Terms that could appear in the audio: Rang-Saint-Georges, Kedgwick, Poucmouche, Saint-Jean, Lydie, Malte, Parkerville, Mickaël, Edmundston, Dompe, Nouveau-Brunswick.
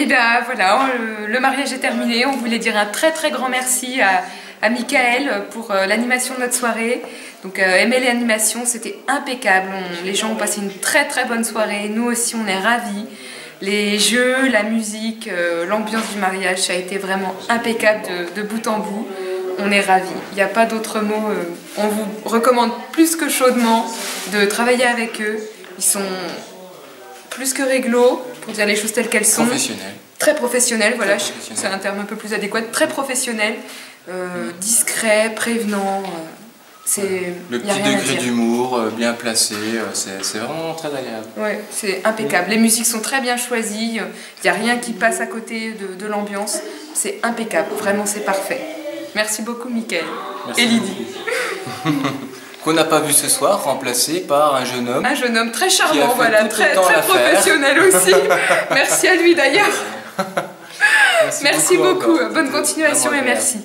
Et bien voilà, le mariage est terminé. On voulait dire un très grand merci à Mickaël pour l'animation de notre soirée. Donc aimer les animations, c'était impeccable. Les gens ont passé une très bonne soirée. Nous aussi, on est ravis. Les jeux, la musique, l'ambiance du mariage, ça a été vraiment impeccable de bout en bout. On est ravis. Il n'y a pas d'autre mot. On vous recommande plus que chaudement de travailler avec eux. Ils sont plus que réglo, pour dire les choses telles qu'elles sont. Professionnels. Très professionnels, voilà. C'est un terme un peu plus adéquat. Très professionnels, discrets, prévenants. Le petit degré d'humour, bien placé, c'est vraiment très agréable. Ouais, c'est impeccable. Les musiques sont très bien choisies, il n'y a rien qui passe à côté de l'ambiance. C'est impeccable, vraiment c'est parfait. Merci beaucoup Mickaël et Lydie. Qu'on n'a pas vu ce soir, remplacé par un jeune homme. Un jeune homme très charmant, voilà, très professionnel aussi. Merci à lui d'ailleurs. Merci beaucoup, bonne continuation et merci.